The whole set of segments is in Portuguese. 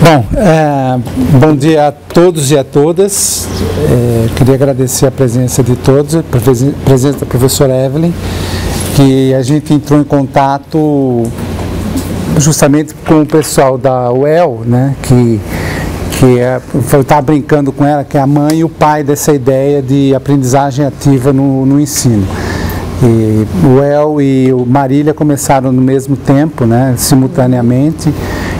Bom, bom dia a todos e a todas. Queria agradecer a presença de todos, a presença da professora Eveline, que a gente entrou em contato justamente com o pessoal da UEL, né, eu estava brincando com ela, que é a mãe e o pai dessa ideia de aprendizagem ativa no ensino. E o UEL e o Marília começaram no mesmo tempo, né, simultaneamente.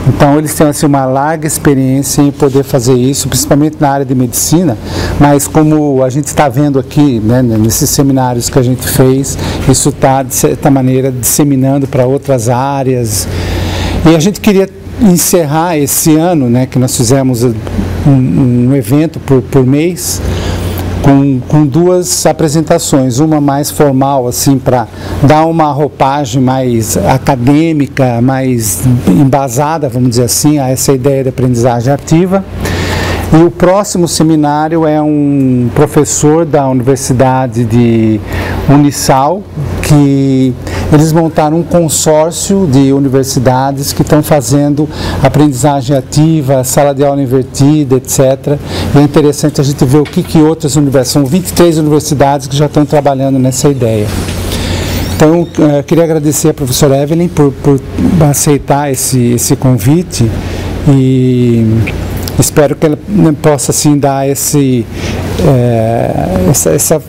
Então eles têm assim, uma larga experiência em poder fazer isso, principalmente na área de medicina, mas como a gente está vendo aqui, né, nesses seminários que a gente fez, isso está, de certa maneira, disseminando para outras áreas. E a gente queria encerrar esse ano, né, que nós fizemos um evento por mês, com duas apresentações, uma mais formal, assim, para dar uma roupagem mais acadêmica, mais embasada, vamos dizer assim, a essa ideia de aprendizagem ativa. E o próximo seminário é um professor da Universidade de Unissal, que eles montaram um consórcio de universidades que estão fazendo aprendizagem ativa, sala de aula invertida, etc. E é interessante a gente ver o que outras universidades, são 23 universidades que já estão trabalhando nessa ideia. Então, eu queria agradecer a professora Eveline por aceitar esse convite e espero que ela possa, assim, dar essa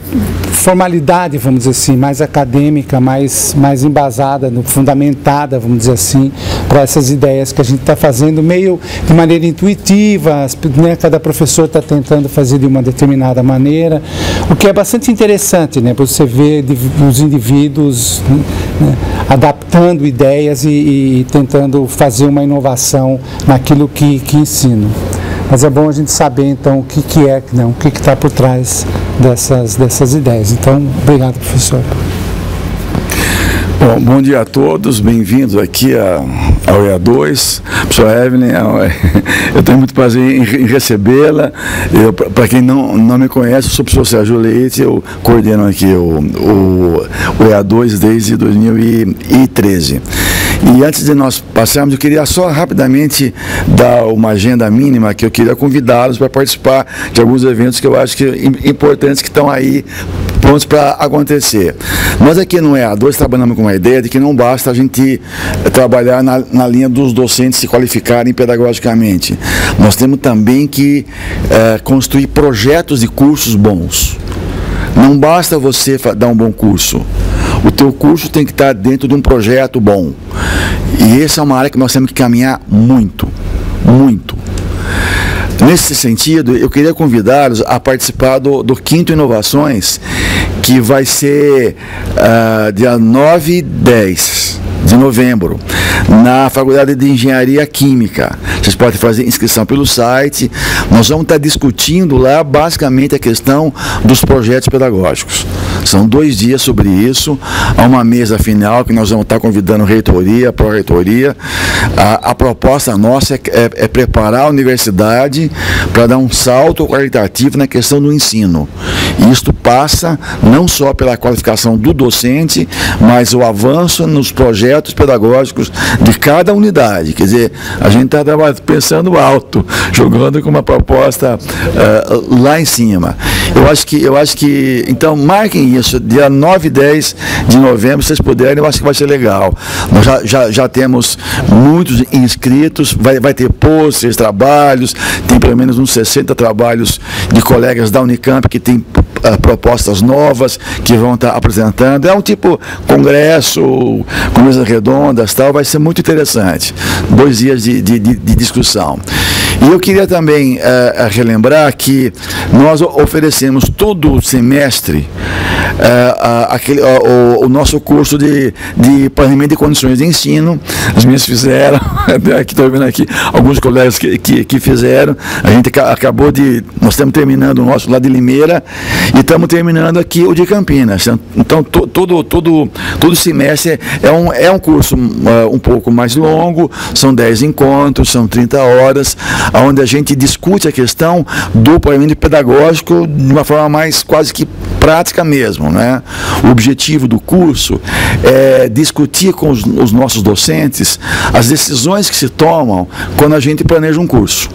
formalidade, vamos dizer assim, mais acadêmica, mais embasada, fundamentada, vamos dizer assim, para essas ideias que a gente está fazendo, meio de maneira intuitiva, né? Cada professor está tentando fazer de uma determinada maneira, o que é bastante interessante, né? Para você ver os indivíduos, né, adaptando ideias e tentando fazer uma inovação naquilo que ensino. Mas é bom a gente saber, então, o que é, né, o que está por trás dessas ideias. Então, obrigado, professor. Bom dia a todos, bem-vindos aqui ao EA2. Professora Eveline, eu tenho muito prazer em recebê-la. Para quem não me conhece, eu sou o professor Sérgio Leite, eu coordeno aqui o EA2 desde 2013. E antes de nós passarmos, eu queria só rapidamente dar uma agenda mínima, que eu queria convidá-los para participar de alguns eventos que eu acho que importantes, que estão aí prontos para acontecer. Nós aqui no EA2 trabalhamos com a ideia de que não basta a gente trabalhar na linha dos docentes se qualificarem pedagogicamente. Nós temos também que construir projetos de cursos bons. Não basta você dar um bom curso. O teu curso tem que estar dentro de um projeto bom. E essa é uma área que nós temos que caminhar muito, muito. Nesse sentido, eu queria convidá-los a participar do Quinto Inovações, que vai ser dia 9 e 10 de novembro, na Faculdade de Engenharia Química. Vocês podem fazer inscrição pelo site. Nós vamos estar discutindo lá, basicamente, a questão dos projetos pedagógicos. São 2 dias sobre isso. Há uma mesa final que nós vamos estar convidando reitoria, pró-reitoria. A proposta nossa é preparar a universidade para dar um salto qualitativo na questão do ensino. E isto passa não só pela qualificação do docente, mas o avanço nos projetos pedagógicos de cada unidade. Quer dizer, a gente está pensando alto, jogando com uma proposta lá em cima. Eu acho que então, marquem isso, dia 9 e 10 de novembro, se vocês puderem, eu acho que vai ser legal. Nós já temos muitos inscritos, vai ter posters, trabalhos, tem pelo menos uns 60 trabalhos de colegas da Unicamp que tem propostas novas que vão estar apresentando. É um tipo congresso, conversas redondas, tal, vai ser muito interessante. 2 dias de discussão. E eu queria também relembrar que nós oferecemos todo semestre o nosso curso de planejamento de condições de ensino. As minhas fizeram, estou vendo aqui alguns colegas que fizeram. A gente nós estamos terminando o nosso lá de Limeira e estamos terminando aqui o de Campinas. Então, todo semestre é um curso um pouco mais longo, são 10 encontros, são 30 horas, onde a gente discute a questão do planejamento pedagógico de uma forma mais quase que prática mesmo, né? O objetivo do curso é discutir com os nossos docentes as decisões que se tomam quando a gente planeja um curso.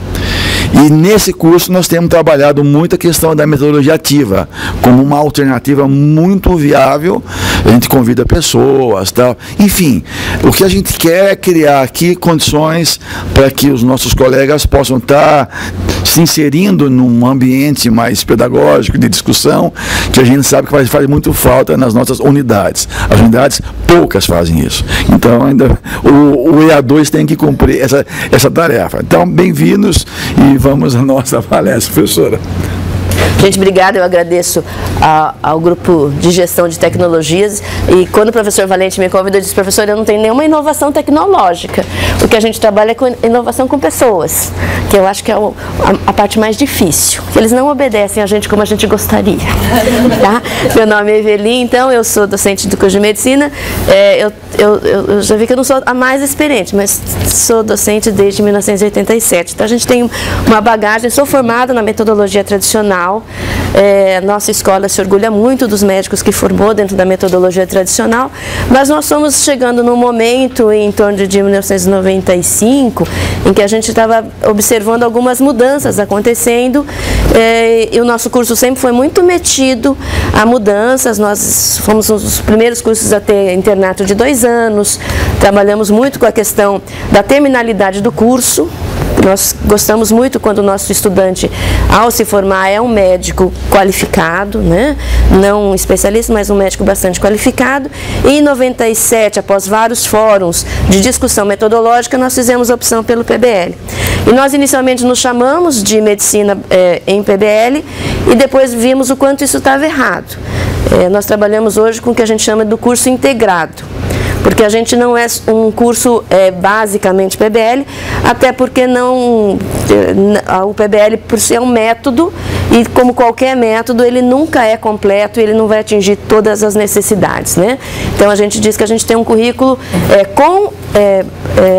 E nesse curso nós temos trabalhado muito a questão da metodologia ativa, como uma alternativa muito viável. A gente convida pessoas, tal. Enfim, o que a gente quer é criar aqui condições para que os nossos colegas possam estar se inserindo num ambiente mais pedagógico, de discussão, que a gente sabe que faz muito falta nas nossas unidades. As unidades poucas fazem isso. Então, ainda o EA2 tem que cumprir essa tarefa. Então, bem-vindos e vamos à nossa palestra, professora. Gente, obrigada, eu agradeço ao grupo de gestão de tecnologias, e quando o professor Valente me convidou, eu disse: professor, eu não tenho nenhuma inovação tecnológica, o que a gente trabalha é com inovação com pessoas, que eu acho que é a parte mais difícil, eles não obedecem a gente como a gente gostaria, tá? Meu nome é Eveline, então, eu sou docente do curso de medicina, eu já vi que eu não sou a mais experiente, mas sou docente desde 1987, então a gente tem uma bagagem, sou formada na metodologia tradicional. Nossa escola se orgulha muito dos médicos que formou dentro da metodologia tradicional, mas nós estamos chegando num momento em torno de 1995 em que a gente estava observando algumas mudanças acontecendo, e o nosso curso sempre foi muito metido a mudanças. Nós fomos um dos primeiros cursos a ter internato de 2 anos, trabalhamos muito com a questão da terminalidade do curso. Nós gostamos muito quando o nosso estudante, ao se formar, é um médico qualificado, né? Não um especialista, mas um médico bastante qualificado. E em 97, após vários fóruns de discussão metodológica, nós fizemos a opção pelo PBL. E nós inicialmente nos chamamos de medicina em PBL e depois vimos o quanto isso estava errado. Nós trabalhamos hoje com o que a gente chama do curso integrado. Porque a gente não é um curso basicamente PBL, até porque não, o PBL por ser um método, e como qualquer método, ele nunca é completo, ele não vai atingir todas as necessidades, né? Então a gente diz que a gente tem um currículo com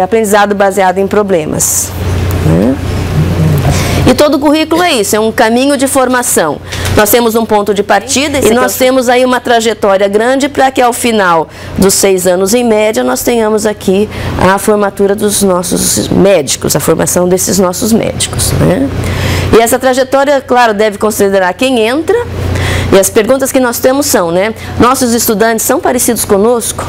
aprendizado baseado em problemas, né? E todo currículo é isso, é um caminho de formação. Nós temos um ponto de partida e nós temos aí uma trajetória grande para que ao final dos 6 anos, em média, nós tenhamos aqui a formatura dos nossos médicos, a formação desses nossos médicos, né? E essa trajetória, claro, deve considerar quem entra. E as perguntas que nós temos são, né? Nossos estudantes são parecidos conosco?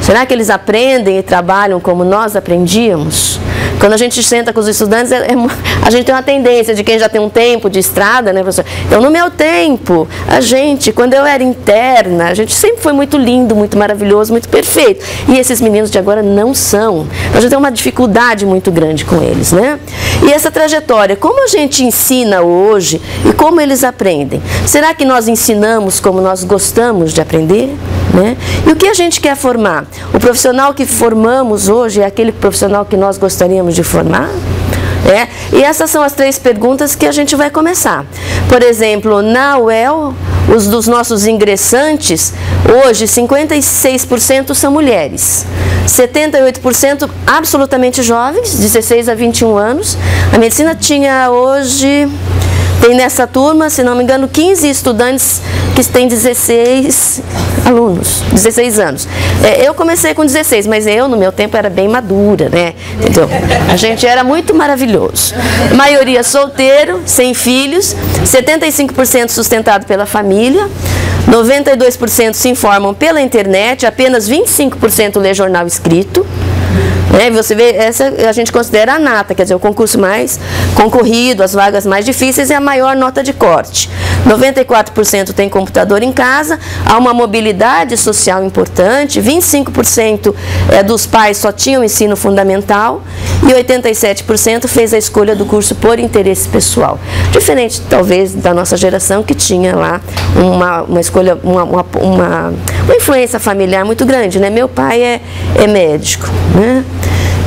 Será que eles aprendem e trabalham como nós aprendíamos? Quando a gente senta com os estudantes, a gente tem uma tendência de quem já tem um tempo de estrada, né, professor? Então, no meu tempo, a gente, quando eu era interna, a gente sempre foi muito lindo, muito maravilhoso, muito perfeito. E esses meninos de agora não são. A gente tem uma dificuldade muito grande com eles, né? E essa trajetória, como a gente ensina hoje e como eles aprendem? Será que nós ensinamos como nós gostamos de aprender, né? E o que a gente quer formar? O profissional que formamos hoje é aquele profissional que nós gostaríamos de formar? E essas são as 3 perguntas que a gente vai começar. Por exemplo, na UEL, os dos nossos ingressantes, hoje 56% são mulheres, 78% absolutamente jovens, 16 a 21 anos. A medicina tinha hoje... Tem nessa turma, se não me engano, 15 estudantes que têm 16 alunos, 16 anos. Eu comecei com 16, mas eu, no meu tempo, era bem madura, né? Entendeu? A gente era muito maravilhoso. A maioria solteiro, sem filhos, 75% sustentado pela família, 92% se informam pela internet, apenas 25% lê jornal escrito. Você vê, essa a gente considera a nata, quer dizer, o concurso mais concorrido, as vagas mais difíceis e a maior nota de corte. 94% tem computador em casa, há uma mobilidade social importante, 25% dos pais só tinham ensino fundamental e 87% fez a escolha do curso por interesse pessoal. Diferente, talvez, da nossa geração que tinha lá uma escolha, uma influência familiar muito grande, né? Meu pai é médico, né?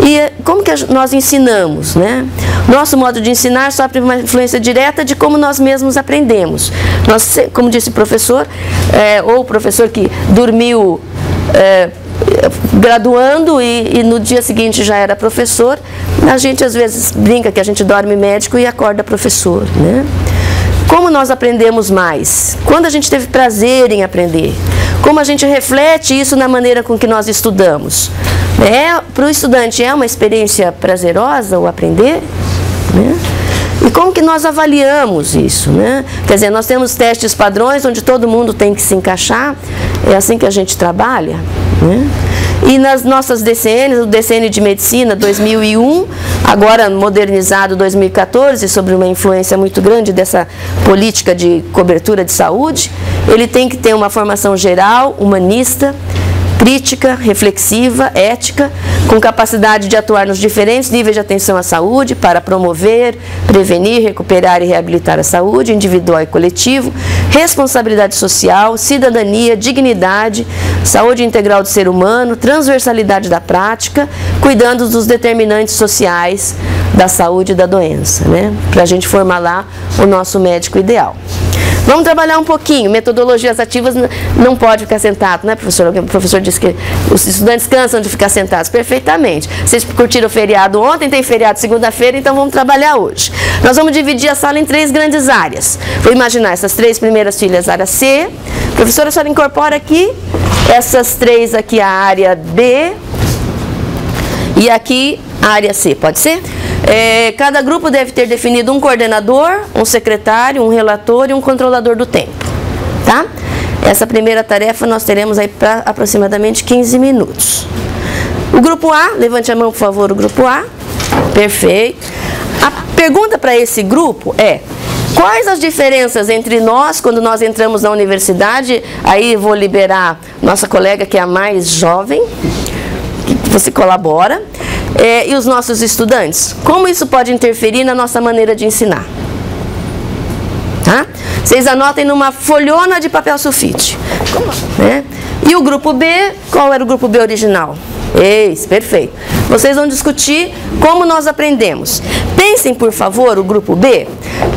E como que nós ensinamos, né? Nosso modo de ensinar sofre uma influência direta de como nós mesmos aprendemos. Nós, como disse o professor, ou o professor que dormiu graduando e no dia seguinte já era professor, a gente às vezes brinca que a gente dorme médico e acorda professor, né? Como nós aprendemos mais? Quando a gente teve prazer em aprender? Como a gente reflete isso na maneira com que nós estudamos? Para o estudante é uma experiência prazerosa o aprender? E como que nós avaliamos isso? Quer dizer, nós temos testes padrões onde todo mundo tem que se encaixar, é assim que a gente trabalha? E nas nossas DCNs, o DCN de Medicina 2001, agora modernizado 2014, sobre uma influência muito grande dessa política de cobertura de saúde, ele tem que ter uma formação geral, humanista, crítica, reflexiva, ética, com capacidade de atuar nos diferentes níveis de atenção à saúde para promover, prevenir, recuperar e reabilitar a saúde individual e coletivo, responsabilidade social, cidadania, dignidade, saúde integral do ser humano, transversalidade da prática, cuidando dos determinantes sociais da saúde e da doença, para a gente formar lá o nosso médico ideal. Vamos trabalhar um pouquinho, metodologias ativas não pode ficar sentado, né, professor? O professor disse que os estudantes cansam de ficar sentados, perfeitamente. Vocês curtiram o feriado ontem, tem feriado segunda-feira, então vamos trabalhar hoje. Nós vamos dividir a sala em três grandes áreas. Vou imaginar essas três primeiras filhas, área C. Professora, a senhora incorpora aqui, essas três aqui, a área B e aqui a área C, pode ser? Cada grupo deve ter definido um coordenador, um secretário, um relator e um controlador do tempo, tá? Essa primeira tarefa nós teremos aí para aproximadamente 15 minutos. O grupo A, levante a mão por favor, o grupo A. Perfeito. A pergunta para esse grupo é: quais as diferenças entre nós, quando nós entramos na universidade? Aí vou liberar nossa colega que é a mais jovem, que você colabora. E os nossos estudantes, como isso pode interferir na nossa maneira de ensinar? Tá? Vocês anotem numa folhona de papel sulfite. E o grupo B, qual era o grupo B original? Esse, perfeito. Vocês vão discutir como nós aprendemos. Pensem, por favor, o grupo B,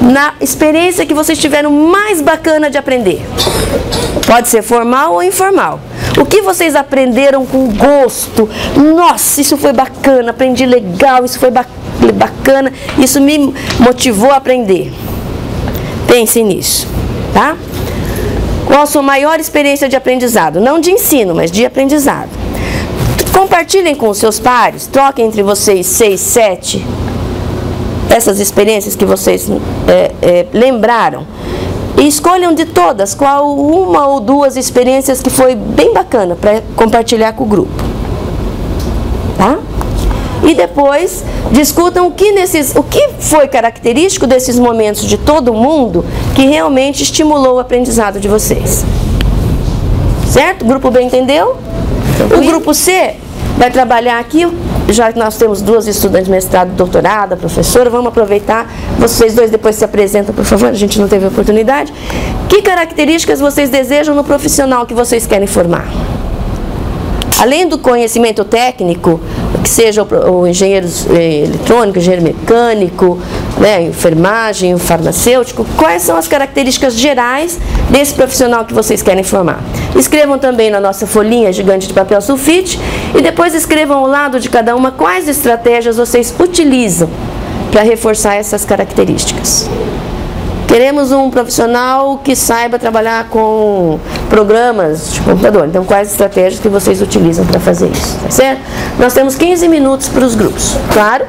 na experiência que vocês tiveram mais bacana de aprender. Pode ser formal ou informal. O que vocês aprenderam com gosto? Nossa, isso foi bacana, aprendi legal, isso foi bacana, isso me motivou a aprender. Pensem nisso, tá? Qual a sua maior experiência de aprendizado? Não de ensino, mas de aprendizado. Compartilhem com os seus pares, troquem entre vocês 6, 7, essas experiências que vocês lembraram. E escolham de todas qual uma ou duas experiências que foi bem bacana para compartilhar com o grupo. Tá? E depois discutam o que foi característico desses momentos de todo mundo que realmente estimulou o aprendizado de vocês. Certo? O grupo B entendeu? O grupo C vai trabalhar aqui, já que nós temos duas estudantes de mestrado, doutorado, professora, vamos aproveitar. Vocês dois depois se apresentam, por favor, a gente não teve oportunidade. Que características vocês desejam no profissional que vocês querem formar? Além do conhecimento técnico, que seja o engenheiro eletrônico, engenheiro mecânico, enfermagem, o farmacêutico, quais são as características gerais desse profissional que vocês querem formar? Escrevam também na nossa folhinha gigante de papel sulfite e depois escrevam ao lado de cada uma quais estratégias vocês utilizam para reforçar essas características. Queremos um profissional que saiba trabalhar com programas de computador. Então, quais estratégias que vocês utilizam para fazer isso, tá certo? Nós temos 15 minutos para os grupos, claro?